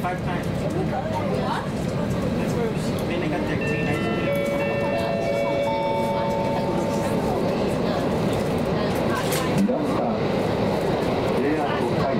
5 times. What? That's where Minna got that green ice cream. Don't stop. They are for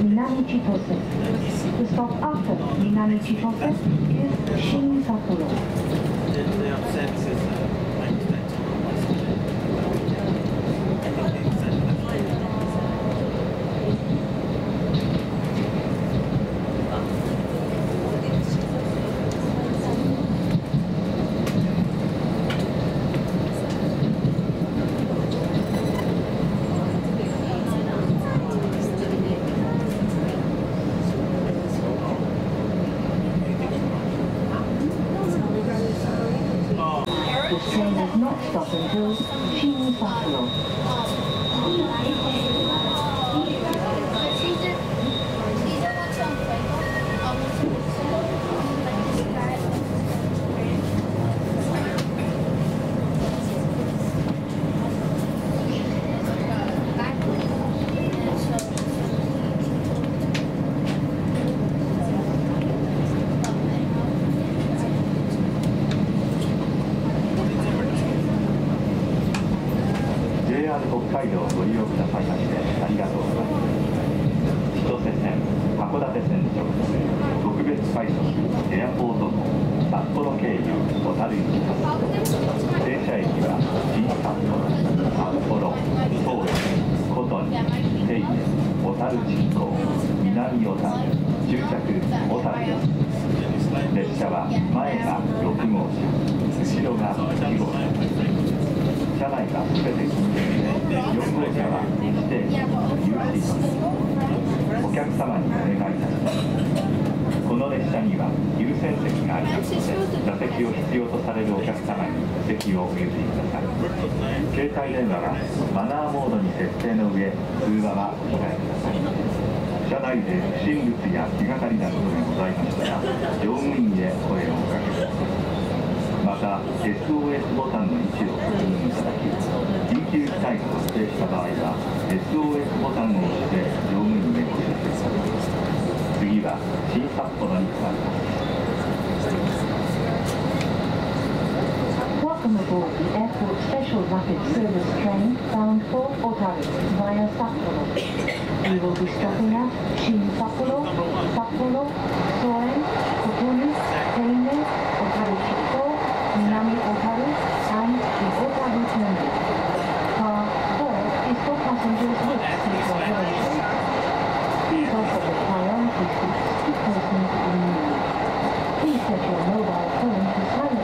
Minami-Chitose. The stop after Minami-Chitose is Shin Sapporo. The upset is 北海道をご利用くださいましてありがとうございます。千歳線、函館線直通、特別快速、エアポートの札幌経由、小樽行きです。停車駅は新札幌、札幌、東京、琴に、手稲、小樽近郊、南小樽、終着小樽です。列車は前が6号車、後ろが2号車。 車内はすべて禁煙で、4号車は指定席有刺します。お客様にお願いいたします。この列車には優先席がありますので、座席を必要とされるお客様に席をお譲りください。携帯電話はマナーモードに設定の上、通話はお控えください。車内で不審物や気がかりなことがございましたら、乗務員へ声をおかけください。 また SOS ボタンの位置を確認いただき、緊急事態が発生した場合は SOS ボタンを押して乗務員へご連絡ください。次は新札幌に変わります。 Welcome aboard the airport special rapid service train bound for Otaru via Sapporo. We will be stopping at Shin Sapporo, Sapporo, Soen, Kokuni, Teine, Otaru. Minami Otaru and the Otaru terminal. Car 4 is for passengers with seat reservation. Please also require 50 persons in need. Please set your mobile phone to silent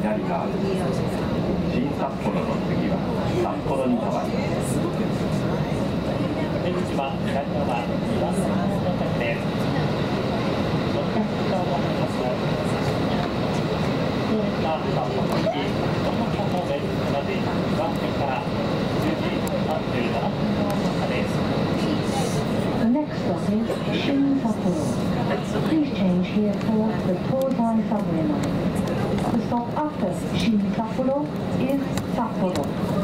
左側、新札幌の次は札幌に変わります。出口は左側2番線Please change here for the Tozai Subway Line. The stop after Shin Chitose is Sapporo.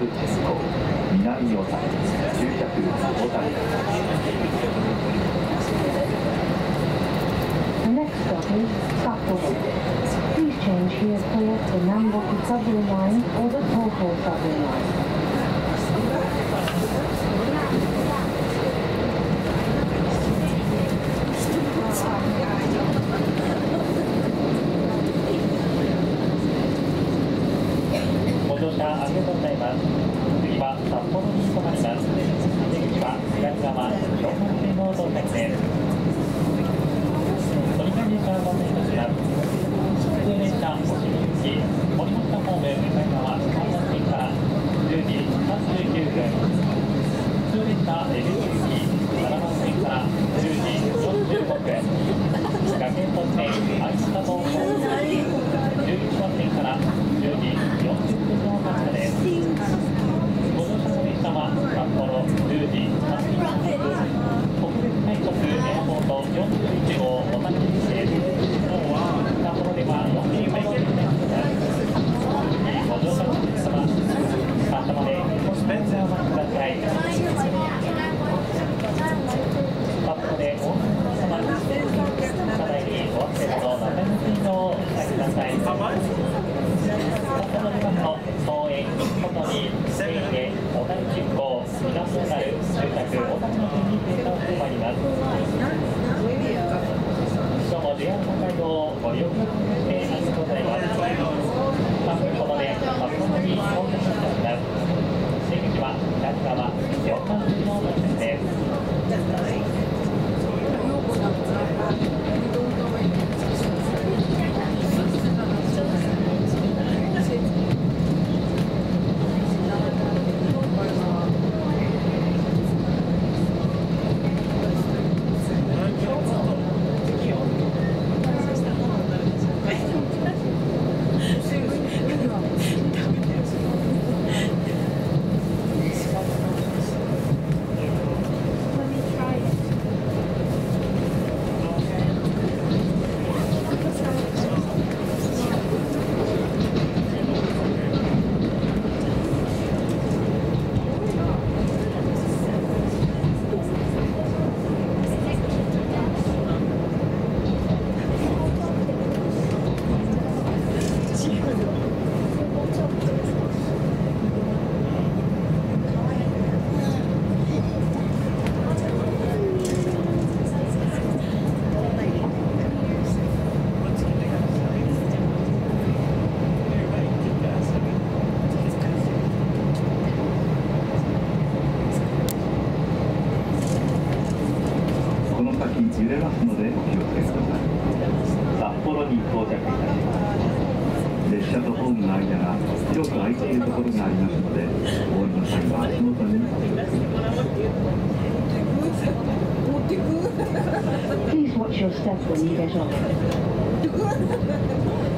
Otaru鉄道南オタル終着オタルThe next stop is Sapporo. Please change here for the Namboku Subway Line or the Toho Subway Line. Please watch your step when you get off.